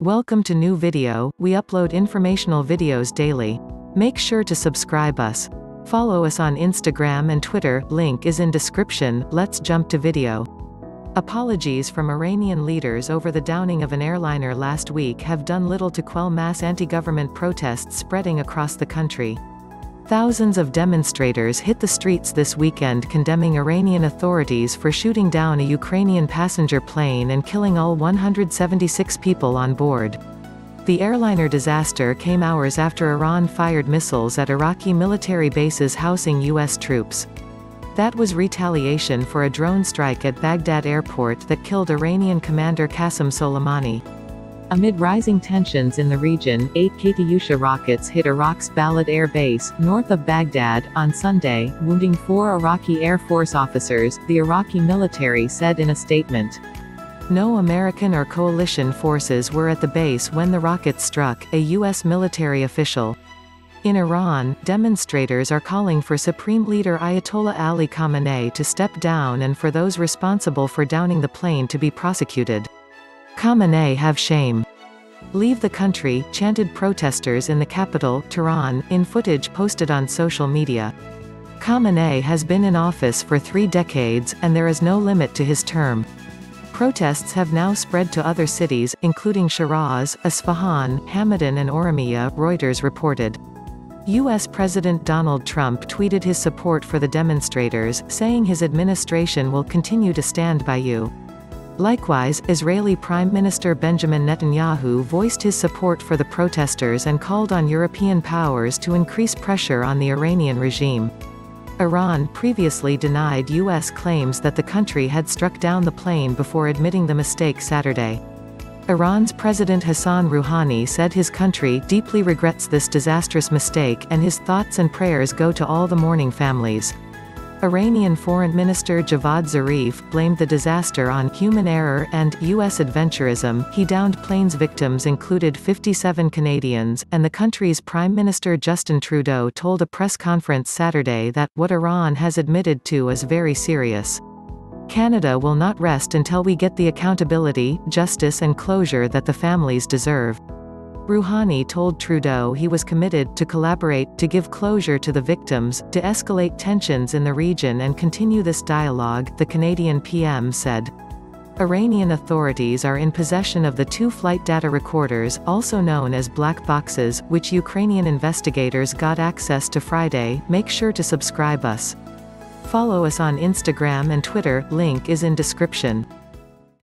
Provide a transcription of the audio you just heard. Welcome to new video. We upload informational videos daily. Make sure to subscribe us. Follow us on Instagram and Twitter, link is in description. Let's jump to video. Apologies from Iranian leaders over the downing of an airliner last week have done little to quell mass anti-government protests spreading across the country. Thousands of demonstrators hit the streets this weekend condemning Iranian authorities for shooting down a Ukrainian passenger plane and killing all 176 people on board. The airliner disaster came hours after Iran fired missiles at Iraqi military bases housing U.S. troops. That was retaliation for a drone strike at Baghdad airport that killed Iranian commander Qasem Soleimani. Amid rising tensions in the region, 8 Katyusha rockets hit Iraq's Balad Air Base, north of Baghdad, on Sunday, wounding 4 Iraqi Air Force officers, the Iraqi military said in a statement. No American or coalition forces were at the base when the rockets struck, a U.S. military official. In Iran, demonstrators are calling for Supreme Leader Ayatollah Ali Khamenei to step down and for those responsible for downing the plane to be prosecuted. Khamenei have shame. Leave the country, chanted protesters in the capital, Tehran, in footage posted on social media. Khamenei has been in office for 3 decades, and there is no limit to his term. Protests have now spread to other cities, including Shiraz, Asfahan, Hamadan and Oromia, Reuters reported. U.S. President Donald Trump tweeted his support for the demonstrators, saying his administration will continue to stand by you. Likewise, Israeli Prime Minister Benjamin Netanyahu voiced his support for the protesters and called on European powers to increase pressure on the Iranian regime. Iran previously denied U.S. claims that the country had struck down the plane before admitting the mistake Saturday. Iran's President Hassan Rouhani said his country deeply regrets this disastrous mistake and his thoughts and prayers go to all the mourning families. Iranian Foreign Minister Javad Zarif blamed the disaster on human error and U.S. adventurism. He downed planes. Victims included 57 Canadians, and the country's Prime Minister Justin Trudeau told a press conference Saturday that, what Iran has admitted to is very serious. Canada will not rest until we get the accountability, justice and closure that the families deserve. Rouhani told Trudeau he was committed to collaborate, to give closure to the victims, to escalate tensions in the region and continue this dialogue, the Canadian PM said. Iranian authorities are in possession of the 2 flight data recorders, also known as black boxes, which Ukrainian investigators got access to Friday. Make sure to subscribe us. Follow us on Instagram and Twitter, link is in description.